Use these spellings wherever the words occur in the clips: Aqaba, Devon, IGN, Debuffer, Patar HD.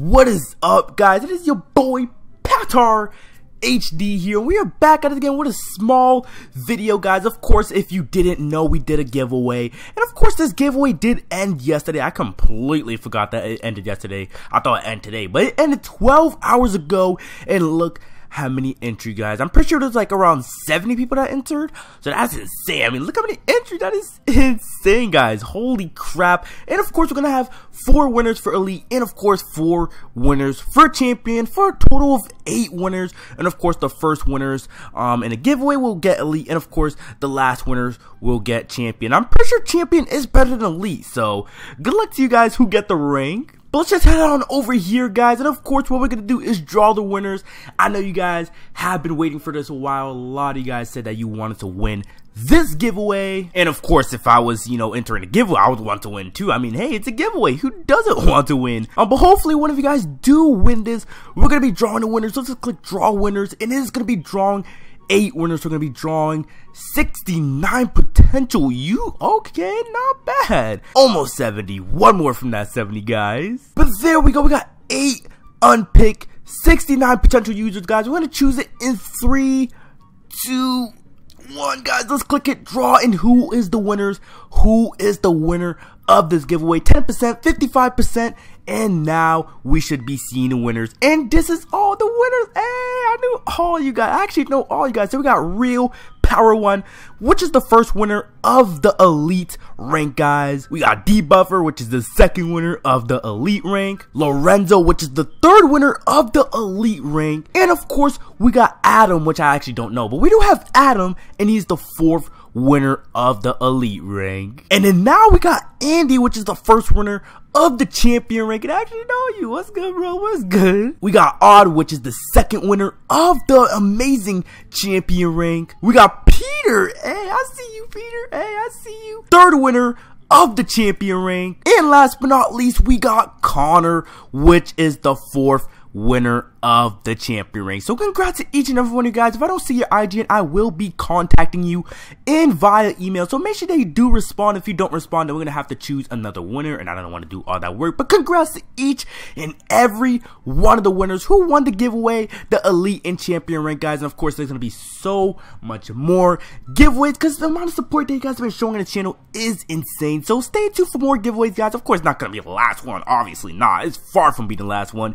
What is up, guys? It is your boy Patar HD here. We are back at it again with a small video, guys. Of course, if you didn't know, we did a giveaway, and of course this giveaway did end yesterday. I completely forgot that it ended yesterday. I thought it ended today, but it ended 12 hours ago, and look how many entries, guys. I'm pretty sure there's like around 70 people that entered, so that's insane. I mean, look how many entries. That is insane, guys. Holy crap. And of course, we're gonna have 4 winners for elite, and of course 4 winners for champion, for a total of 8 winners. And of course, the first winners in a giveaway will get elite, and of course the last winners will get champion. I'm pretty sure champion is better than elite, so good luck to you guys who get the rank. But let's just head on over here, guys, and of course what we're going to do is draw the winners. I know you guys have been waiting for this a while. A lot of you guys said that you wanted to win this giveaway, and of course if I was, you know, entering a giveaway, I would want to win too. I mean, hey, it's a giveaway. Who doesn't want to win? But hopefully one of you guys do win this. We're going to be drawing the winners. Let's just click draw winners, and it is going to be drawing 8 winners. We're going to be drawing 69 potential. Okay, not bad. Almost 70. One more from that 70, guys. But there we go. We got 8 unpicked, 69 potential users, guys. We're going to choose it in 3, 2, 1, guys. Let's click it, draw, and who is the winners? Who is the winner of this giveaway? 10%, 55%, and now we should be seeing the winners. And this is all the winners. Hey, I knew all you guys. I actually know all you guys. So we got Real Power One, which is the first winner of the elite rank, guys. We got Debuffer, which is the second winner of the elite rank. Lorenzo, which is the third winner of the elite rank. And of course, we got Adam, which I actually don't know, but we do have Adam, and he's the fourth winner of the elite rank. And then now we got Andy, which is the first winner of the champion rank. And I actually know you. What's good, bro? What's good? We got Odd, which is the second winner of the amazing champion rank. We got Peter. Hey, I see you, Peter. Hey, I see you. Third winner of the champion rank. And last but not least, we got Connor, which is the fourth winner of the champion rank. So congrats to each and every one of you guys. If I don't see your IGN, I will be contacting you via email, so make sure that you do respond. If you don't respond, then we're gonna have to choose another winner, and I don't want to do all that work. But congrats to each and every one of the winners who won the giveaway, the elite and champion rank, guys. And of course, there's gonna be so much more giveaways, because the amount of support that you guys have been showing on the channel is insane. So stay tuned for more giveaways, guys. Of course, not gonna be the last one, obviously not. It's far from being the last one.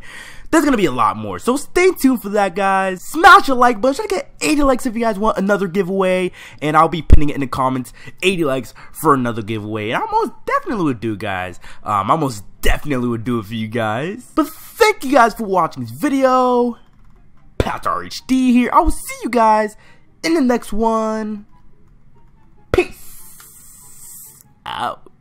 There's gonna be a lot more, so stay tuned for that, guys. Smash your like button. Try to get 80 likes if you guys want another giveaway, and I'll be pinning it in the comments. 80 likes for another giveaway, and I most definitely would do, guys. I most definitely would do it for you guys. But thank you guys for watching this video. Patar HD here. I will see you guys in the next one. Peace out.